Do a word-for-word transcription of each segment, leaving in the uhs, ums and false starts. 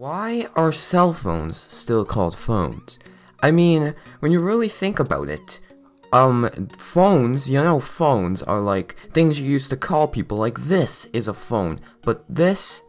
Why are cell phones still called phones? I mean, when you really think about it, um, phones, you know, phones are like things you used to call people, like this is a phone, but this,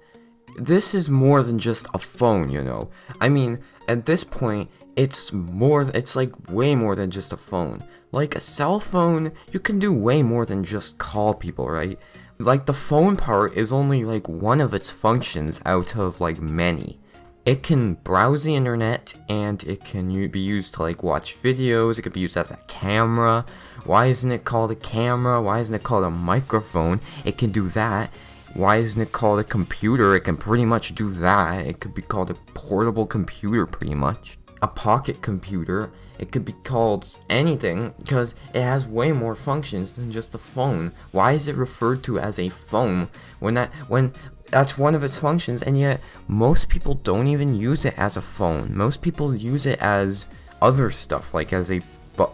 this is more than just a phone, you know? I mean, at this point, it's more, it's like way more than just a phone. Like a cell phone, you can do way more than just call people, right? Like the phone part is only like one of its functions out of like many. It can browse the internet, and it can be used to like watch videos, it could be used as a camera. Why isn't it called a camera? Why isn't it called a microphone? It can do that. Why isn't it called a computer? It can pretty much do that. It could be called a portable computer pretty much. A pocket computer. It could be called anything because it has way more functions than just a phone. Why is it referred to as a phone when that when that's one of its functions, and yet most people don't even use it as a phone. Most people use it as other stuff, like as a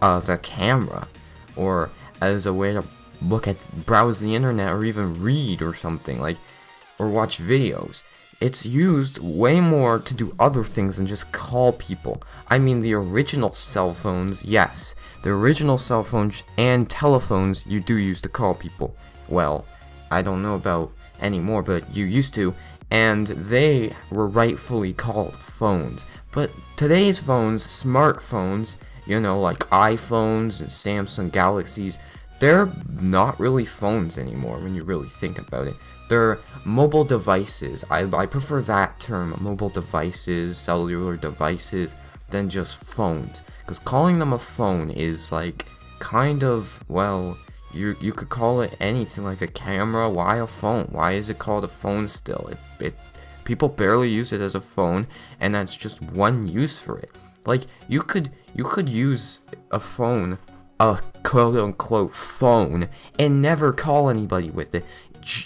as a camera, or as a way to look at, browse the internet, or even read or something, like, or watch videos. It's used way more to do other things than just call people. I mean, the original cell phones, yes, the original cell phones and telephones you do use to call people. Well, I don't know about anymore, but you used to, and they were rightfully called phones. But today's phones, smartphones, you know, like iPhones and Samsung Galaxies, they're not really phones anymore when you really think about it. They're mobile devices. I, I prefer that term, mobile devices, cellular devices, than just phones. Because calling them a phone is like, kind of, well, you you could call it anything, like a camera. Why a phone? Why is it called a phone still? It, it people barely use it as a phone, and that's just one use for it. Like, you could, you could use a phone, a quote-unquote phone, and never call anybody with it.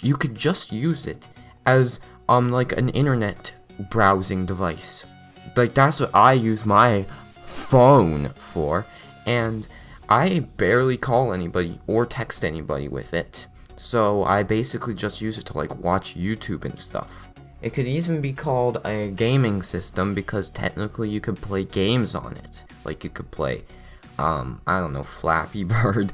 You could just use it as um like an internet browsing device. Like, that's what I use my phone for, and I barely call anybody or text anybody with it. So I basically just use it to like watch YouTube and stuff. It could even be called a gaming system because technically you could play games on it. Like, you could play um I don't know, Flappy Bird,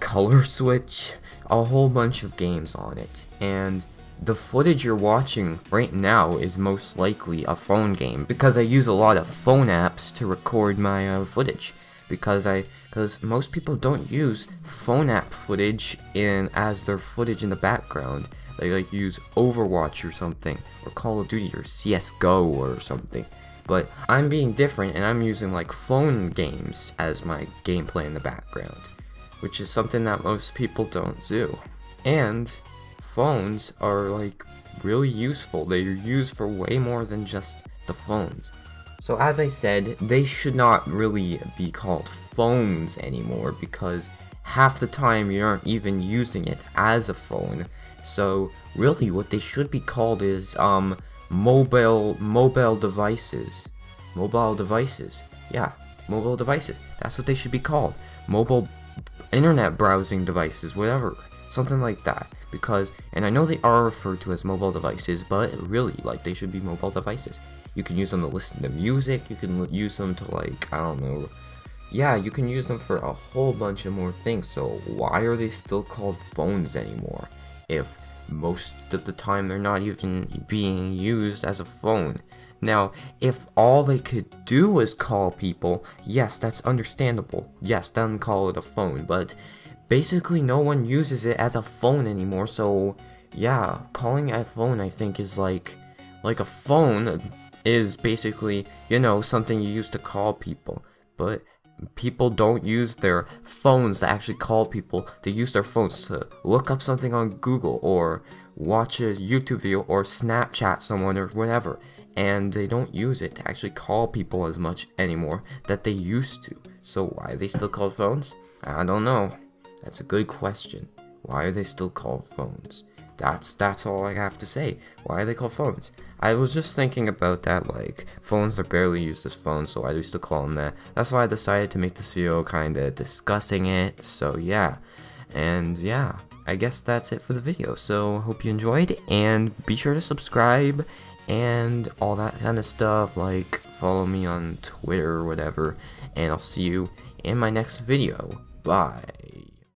Color Switch, a whole bunch of games on it. And the footage you're watching right now is most likely a phone game, because I use a lot of phone apps to record my uh, footage, because I because most people don't use phone app footage in as their footage in the background. They like use Overwatch or something, or Call of Duty, or C S G O or something. But I'm being different, and I'm using like phone games as my gameplay in the background, which is something that most people don't do. And phones are like really useful. They're used for way more than just the phones. So as I said, they should not really be called phones anymore, because half the time you aren't even using it as a phone. So really what they should be called is um mobile mobile devices. Mobile devices. Yeah, mobile devices. That's what they should be called. Mobile internet browsing devices, whatever, something like that. Because, and I know they are referred to as mobile devices, but really, like, they should be mobile devices. You can use them to listen to music, you can use them to, like, I don't know, yeah, you can use them for a whole bunch of more things. So why are they still called phones anymore, if most of the time they're not even being used as a phone? Now, if all they could do was call people, yes, that's understandable. Yes, then call it a phone, but basically no one uses it as a phone anymore, so yeah, calling it a phone, I think, is like, like a phone is basically, you know, something you use to call people, but people don't use their phones to actually call people. They use their phones to look up something on Google, or watch a YouTube video, or Snapchat someone, or whatever. And they don't use it to actually call people as much anymore that they used to. So why are they still called phones? I don't know. That's a good question. Why are they still called phones? That's that's all I have to say. Why are they called phones? I was just thinking about that, like, phones are barely used as phones, so why do we still call them that? That's why I decided to make this video kinda discussing it, so yeah. And yeah, I guess that's it for the video. So hope you enjoyed, and be sure to subscribe, and all that kind of stuff. Like, follow me on Twitter or whatever, and I'll see you in my next video. Bye.